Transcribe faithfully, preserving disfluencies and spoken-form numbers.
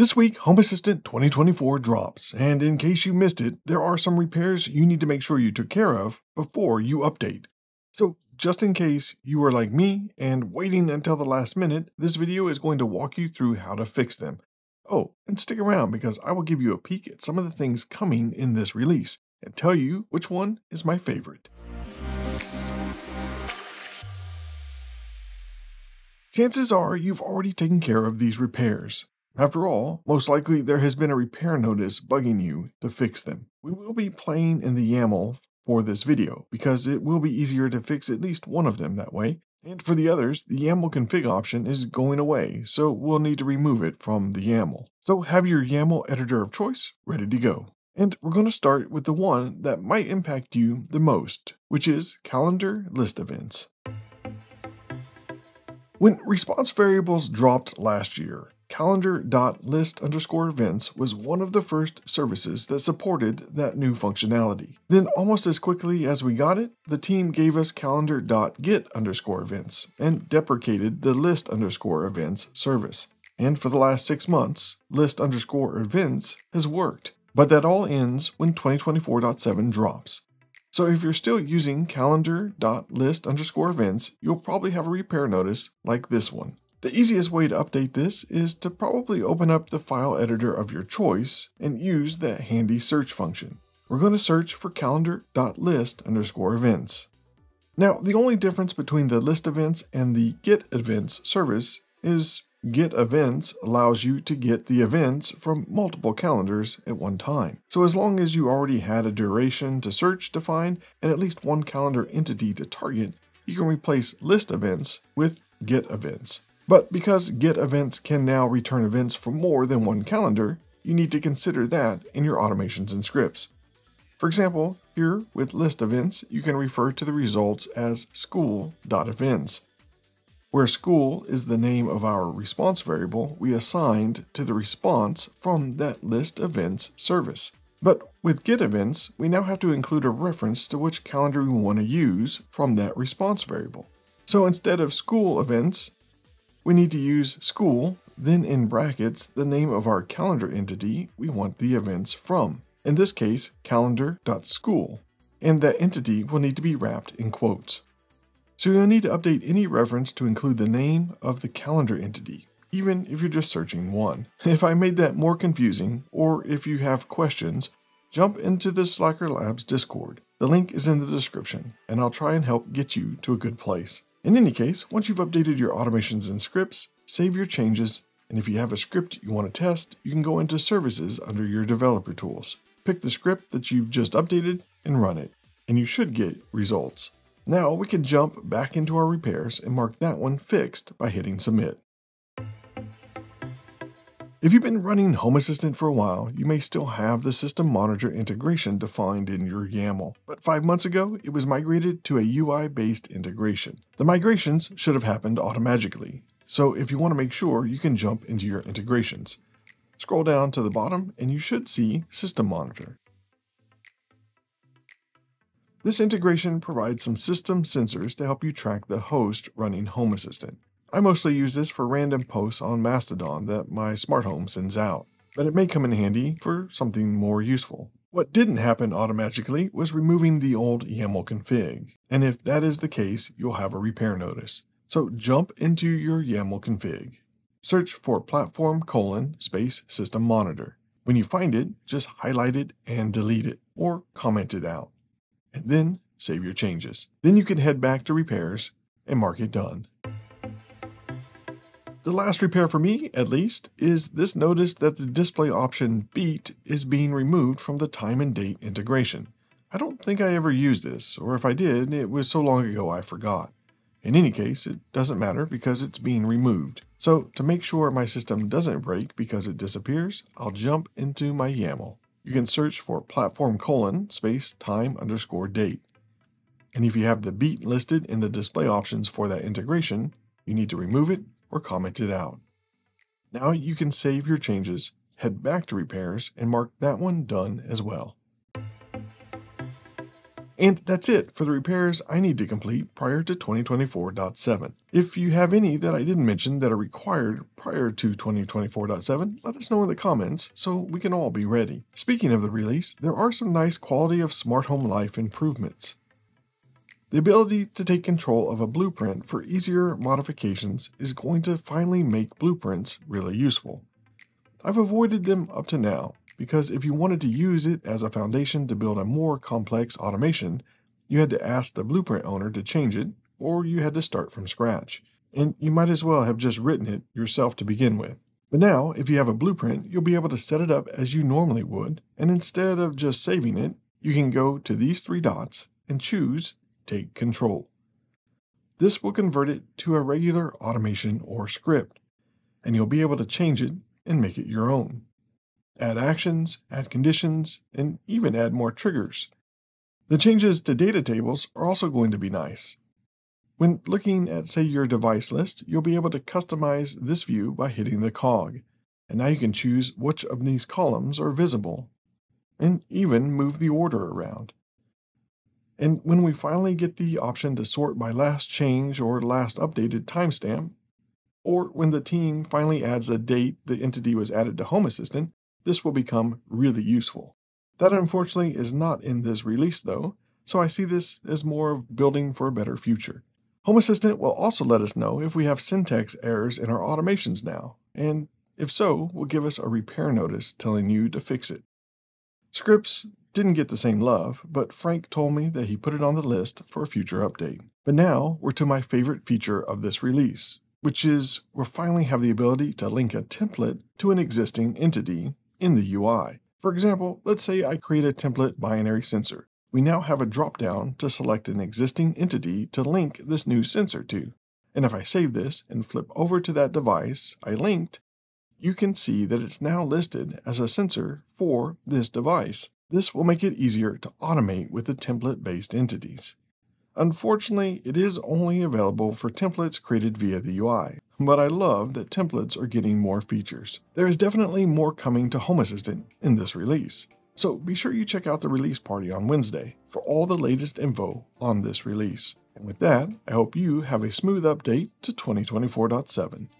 This week, Home Assistant twenty twenty-four drops, and in case you missed it, there are some repairs you need to make sure you took care of before you update. So just in case you are like me and waiting until the last minute, this video is going to walk you through how to fix them. Oh, and stick around because I will give you a peek at some of the things coming in this release and tell you which one is my favorite. Chances are you've already taken care of these repairs. After all, most likely there has been a repair notice bugging you to fix them. We will be playing in the YAML for this video because it will be easier to fix at least one of them that way. And for the others, the YAML config option is going away, so we'll need to remove it from the YAML. So have your YAML editor of choice ready to go. And we're going to start with the one that might impact you the most, which is calendar.list_events. When response variables dropped last year, calendar.list_events was one of the first services that supported that new functionality. Then almost as quickly as we got it, the team gave us calendar.get_events and deprecated the list_events service. And for the last six months, list_events has worked. But that all ends when twenty twenty-four point seven drops. So if you're still using calendar.list_events, you'll probably have a repair notice like this one. The easiest way to update this is to probably open up the file editor of your choice and use that handy search function. We're going to search for calendar.list_events. Now, the only difference between the listEvents and the getEvents service is getEvents allows you to get the events from multiple calendars at one time. So as long as you already had a duration to search, define, and at least one calendar entity to target, you can replace listEvents with getEvents. But because getEvents can now return events from more than one calendar, you need to consider that in your automations and scripts. For example, here with listEvents, you can refer to the results as school.events, where school is the name of our response variable we assigned to the response from that listEvents service. But with getEvents, we now have to include a reference to which calendar we want to use from that response variable. So instead of schoolEvents, we need to use school, then in brackets, the name of our calendar entity we want the events from. In this case, calendar.school, and that entity will need to be wrapped in quotes. So you'll need to update any reference to include the name of the calendar entity, even if you're just searching one. If I made that more confusing, or if you have questions, jump into the Slacker Labs Discord. The link is in the description, and I'll try and help get you to a good place. In any case, once you've updated your automations and scripts, save your changes, and if you have a script you want to test, you can go into Services under your Developer Tools. Pick the script that you've just updated and run it, and you should get results. Now we can jump back into our repairs and mark that one fixed by hitting Submit. If you've been running Home Assistant for a while, you may still have the System Monitor integration defined in your YAML, but five months ago, it was migrated to a U I-based integration. The migrations should have happened automatically, so if you want to make sure, you can jump into your integrations. Scroll down to the bottom, and you should see System Monitor. This integration provides some system sensors to help you track the host running Home Assistant. I mostly use this for random posts on Mastodon that my smart home sends out, but it may come in handy for something more useful. What didn't happen automatically was removing the old YAML config, and if that is the case, you'll have a repair notice. So jump into your YAML config. Search for platform colon space system monitor. When you find it, just highlight it and delete it, or comment it out, and then save your changes. Then you can head back to repairs and mark it done. The last repair for me, at least, is this notice that the display option beat is being removed from the time and date integration. I don't think I ever used this, or if I did, it was so long ago I forgot. In any case, it doesn't matter because it's being removed. So to make sure my system doesn't break because it disappears, I'll jump into my YAML. You can search for platform colon space time underscore date. And if you have the beat listed in the display options for that integration, you need to remove it or comment it out. Now you can save your changes, head back to repairs, and mark that one done as well. And that's it for the repairs I need to complete prior to twenty twenty-four point seven. If you have any that I didn't mention that are required prior to twenty twenty-four point seven, let us know in the comments so we can all be ready. Speaking of the release, there are some nice quality of smart home life improvements. The ability to take control of a blueprint for easier modifications is going to finally make blueprints really useful. I've avoided them up to now, because if you wanted to use it as a foundation to build a more complex automation, you had to ask the blueprint owner to change it, or you had to start from scratch. And you might as well have just written it yourself to begin with. But now, if you have a blueprint, you'll be able to set it up as you normally would, and instead of just saving it, you can go to these three dots and choose Take Control. This will convert it to a regular automation or script, and you'll be able to change it and make it your own. Add actions, add conditions, and even add more triggers. The changes to data tables are also going to be nice. When looking at, say, your device list, you'll be able to customize this view by hitting the cog, and now you can choose which of these columns are visible, and even move the order around. And when we finally get the option to sort by last change or last updated timestamp, or when the team finally adds a date the entity was added to Home Assistant, this will become really useful. That unfortunately is not in this release though, so I see this as more of building for a better future. Home Assistant will also let us know if we have syntax errors in our automations now, and if so, will give us a repair notice telling you to fix it. Scripts didn't get the same love, but Frank told me that he put it on the list for a future update. But now we're to my favorite feature of this release, which is we'll finally have the ability to link a template to an existing entity in the U I. For example, let's say I create a template binary sensor. We now have a drop-down to select an existing entity to link this new sensor to. And if I save this and flip over to that device I linked, you can see that it's now listed as a sensor for this device. This will make it easier to automate with the template-based entities. Unfortunately, it is only available for templates created via the U I, but I love that templates are getting more features. There is definitely more coming to Home Assistant in this release, so be sure you check out the release party on Wednesday for all the latest info on this release. And with that, I hope you have a smooth update to twenty twenty-four point seven.